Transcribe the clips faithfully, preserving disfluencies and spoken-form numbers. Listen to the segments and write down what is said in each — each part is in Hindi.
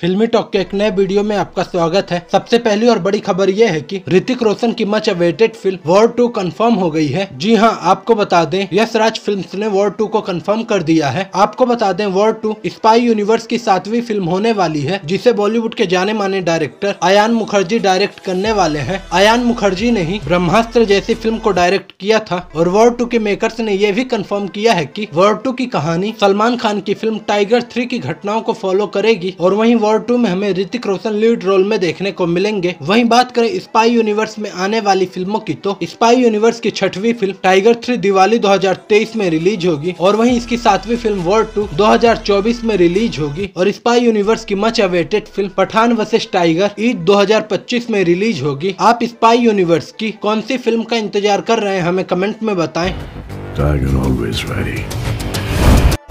फिल्मी टॉक के एक नए वीडियो में आपका स्वागत है। सबसे पहली और बड़ी खबर यह है कि ऋतिक रोशन की much awaited film War two confirm हो गई है। जी हां, आपको बता दें यशराज फिल्म्स ने वॉर टू को कंफर्म कर दिया है। आपको बता दें वॉर टू स्पाई यूनिवर्स की सातवीं फिल्म होने वाली है, जिसे बॉलीवुड के जाने माने डायरेक्टर अयान मुखर्जी डायरेक्ट करने वाले है। अयान मुखर्जी ने ही ब्रह्मास्त्र जैसी फिल्म को डायरेक्ट किया था और वॉर टू के मेकर्स ने यह भी कन्फर्म किया है की वॉर टू की कहानी सलमान खान की फिल्म टाइगर थ्री की घटनाओं को फॉलो करेगी और वही वॉर टू में हमें ऋतिक रोशन लीड रोल में देखने को मिलेंगे। वहीं बात करें स्पाई यूनिवर्स में आने वाली फिल्मों की, तो स्पाई यूनिवर्स की छठवीं फिल्म टाइगर थ्री दिवाली दो हज़ार तेईस में रिलीज होगी और वहीं इसकी सातवीं फिल्म वॉर टू दो हज़ार चौबीस में रिलीज होगी और स्पाई यूनिवर्स की much awaited film Pathaan versus Tiger Eid दो हज़ार पच्चीस में रिलीज होगी। आप स्पाई यूनिवर्स की कौन सी फिल्म का इंतजार कर रहे हैं, हमें कमेंट में बताएं।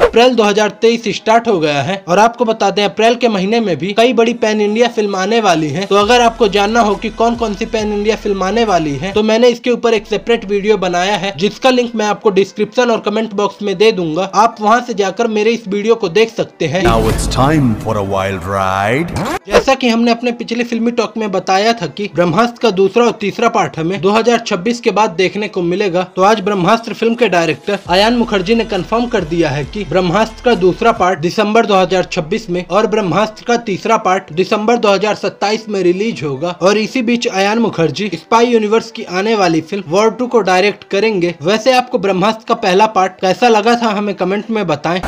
अप्रैल दो हज़ार तेईस स्टार्ट हो गया है और आपको बता दें अप्रैल के महीने में भी कई बड़ी पैन इंडिया फिल्म आने वाली है। तो अगर आपको जानना हो कि कौन कौन सी पैन इंडिया फिल्म आने वाली है, तो मैंने इसके ऊपर एक सेपरेट वीडियो बनाया है, जिसका लिंक मैं आपको डिस्क्रिप्शन और कमेंट बॉक्स में दे दूंगा। आप वहां से जाकर मेरे इस वीडियो को देख सकते हैं। जैसा कि हमने अपने पिछले फिल्मी टॉक में बताया था कि ब्रह्मास्त्र का दूसरा और तीसरा पार्ट हमें दो हज़ार छब्बीस के बाद देखने को मिलेगा, तो आज ब्रह्मास्त्र फिल्म के डायरेक्टर अयान मुखर्जी ने कंफर्म कर दिया है कि ब्रह्मास्त्र का दूसरा पार्ट दिसंबर दो हज़ार छब्बीस में और ब्रह्मास्त्र का तीसरा पार्ट दिसंबर दो हज़ार सत्ताईस में रिलीज होगा। और इसी बीच अयान मुखर्जी स्पाई यूनिवर्स की आने वाली फिल्म वॉर टू को डायरेक्ट करेंगे। वैसे आपको ब्रह्मास्त्र का पहला पार्ट कैसा लगा था, हमें कमेंट में बताएं।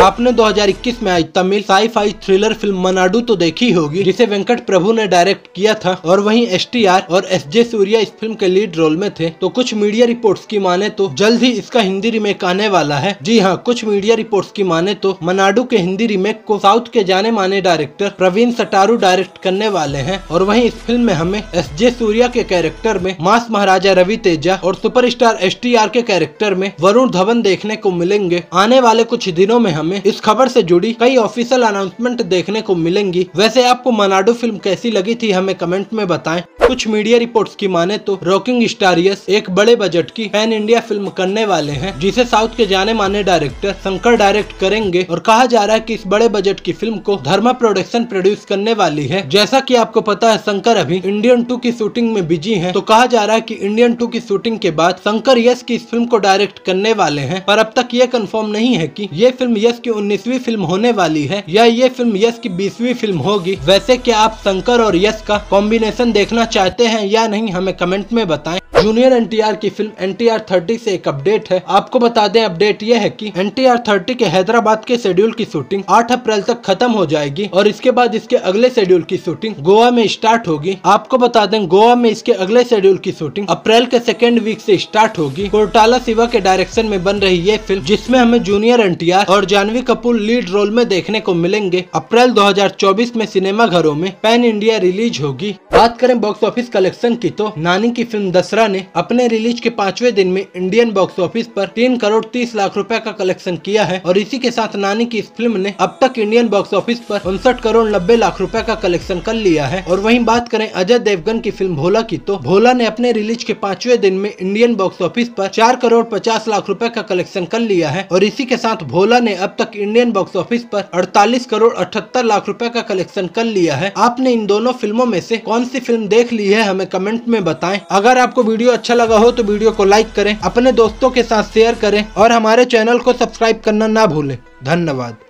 आपने दो हज़ार इक्कीस में आई Tamil sci-fi thriller film Maanaadu तो देखी होगी, जिसे वेंकट प्रभु ने डायरेक्ट किया था और वहीं एस टी आर और एस जे सूर्या इस फिल्म के लीड रोल में थे। तो कुछ मीडिया रिपोर्ट्स की माने तो जल्द ही इसका हिंदी रीमेक आने वाला है। जी हां, कुछ मीडिया रिपोर्ट्स की माने तो मनाडू के हिंदी रीमेक को साउथ के जाने माने डायरेक्टर प्रवीण सटारू डायरेक्ट करने वाले है और वही इस फिल्म में हमें एस जे सूर्या के कैरेक्टर में मास महाराजा रवि तेजा और सुपरस्टार एस टी आर के कैरेक्टर में वरुण धवन देखने को मिलेंगे। आने वाले कुछ दिनों में इस खबर से जुड़ी कई ऑफिशियल अनाउंसमेंट देखने को मिलेंगी। वैसे आपको मनाडू फिल्म कैसी लगी थी, हमें कमेंट में बताएं। कुछ मीडिया रिपोर्ट्स की माने तो रॉकिंग स्टार यश एक बड़े बजट की पैन इंडिया फिल्म करने वाले हैं, जिसे साउथ के जाने माने डायरेक्टर शंकर डायरेक्ट करेंगे और कहा जा रहा है कि इस बड़े बजट की फिल्म को धर्मा प्रोडक्शन प्रोड्यूस करने वाली है। जैसा कि आपको पता है शंकर अभी इंडियन टू की शूटिंग में बिजी है, तो कहा जा रहा है कि इंडियन टू की शूटिंग के बाद शंकर यश की इस फिल्म को डायरेक्ट करने वाले है। पर अब तक ये कन्फर्म नहीं है कि ये फिल्म यश की उन्नीसवीं फिल्म होने वाली है या ये फिल्म यश की बीसवीं फिल्म होगी। वैसे क्या आप शंकर और यश का कॉम्बिनेशन देखना चाहते हैं या नहीं, हमें कमेंट में बताएं। जूनियर एन टी आर की फिल्म एन टी आर तीस से एक अपडेट है। आपको बता दें अपडेट यह है कि एन टी आर तीस के हैदराबाद के शेड्यूल की शूटिंग आठ अप्रैल तक खत्म हो जाएगी और इसके बाद इसके अगले शेड्यूल की शूटिंग गोवा में स्टार्ट होगी। आपको बता दें गोवा में इसके अगले शेड्यूल की शूटिंग अप्रैल के सेकेंड वीक से स्टार्ट होगी। कोरटाला सिवा के डायरेक्शन में बन रही ये फिल्म, जिसमे हमें जूनियर एन टी आर और जानवी कपूर लीड रोल में देखने को मिलेंगे। अप्रैल दो हज़ार चौबीस में सिनेमा घरों में पैन इंडिया रिलीज होगी। बात करें बॉक्स ऑफिस कलेक्शन की, तो नानी की फिल्म दसरा ने अपने रिलीज के पांचवें दिन में इंडियन बॉक्स ऑफिस पर तीन करोड़ तीस लाख रुपए का कलेक्शन किया है और इसी के साथ नानी की इस फिल्म ने अब तक इंडियन बॉक्स ऑफिस पर उनसठ करोड़ नब्बे लाख रुपए का कलेक्शन कर लिया है। और वहीं बात करें अजय देवगन की फिल्म भोला की, तो भोला ने अपने रिलीज के पांचवे दिन में इंडियन बॉक्स ऑफिस पर चार करोड़ पचास लाख रूपए का कलेक्शन कर लिया है और इसी के साथ भोला ने अब तक इंडियन बॉक्स ऑफिस पर अड़तालीस करोड़ अठहत्तर लाख रुपए का कलेक्शन कर लिया है। आपने इन दोनों फिल्मों में से कौन सी फिल्म देख ली है, हमें कमेंट में बताएं। अगर आपको वीडियो अच्छा लगा हो तो वीडियो को लाइक करें, अपने दोस्तों के साथ शेयर करें और हमारे चैनल को सब्सक्राइब करना ना भूलें। धन्यवाद।